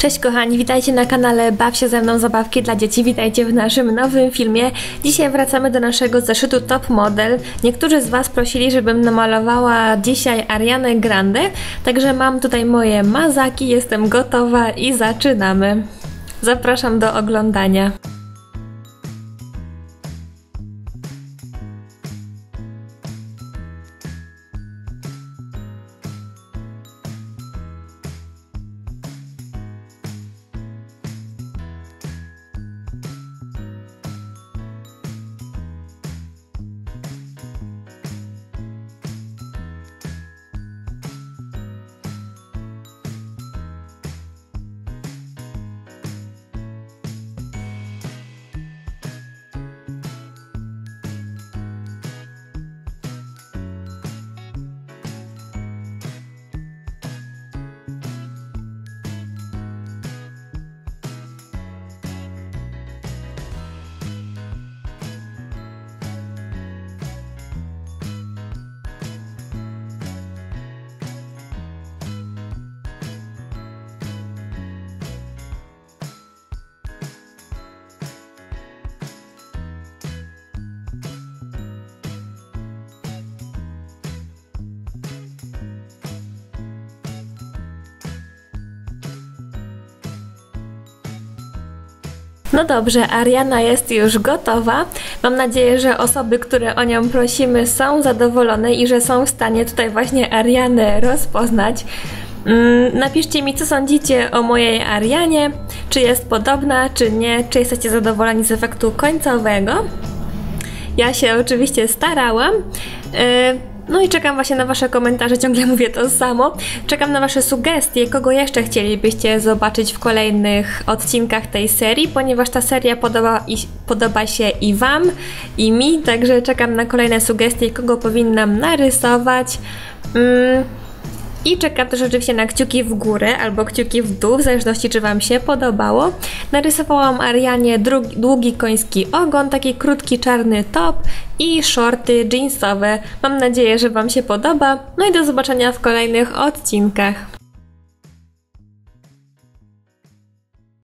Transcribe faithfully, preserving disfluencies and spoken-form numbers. Cześć kochani, witajcie na kanale Baw się ze mną zabawki dla dzieci, witajcie w naszym nowym filmie. Dzisiaj wracamy do naszego zeszytu Top Model. Niektórzy z Was prosili, żebym namalowała dzisiaj Arianę Grande, także mam tutaj moje mazaki, jestem gotowa i zaczynamy. Zapraszam do oglądania. No dobrze, Ariana jest już gotowa. Mam nadzieję, że osoby, które o nią prosimy, są zadowolone i że są w stanie tutaj właśnie Arianę rozpoznać. Mm, napiszcie mi, co sądzicie o mojej Arianie, czy jest podobna, czy nie, czy jesteście zadowoleni z efektu końcowego. Ja się oczywiście starałam. Yy... No i czekam właśnie na Wasze komentarze, ciągle mówię to samo. Czekam na Wasze sugestie, kogo jeszcze chcielibyście zobaczyć w kolejnych odcinkach tej serii, ponieważ ta seria podoba, i, podoba się i Wam, i mi, także czekam na kolejne sugestie, kogo powinnam narysować. Mm. I czekam też oczywiście na kciuki w górę albo kciuki w dół, w zależności czy Wam się podobało. Narysowałam Arianie drugi, długi koński ogon, taki krótki czarny top i shorty jeansowe. Mam nadzieję, że Wam się podoba. No i do zobaczenia w kolejnych odcinkach.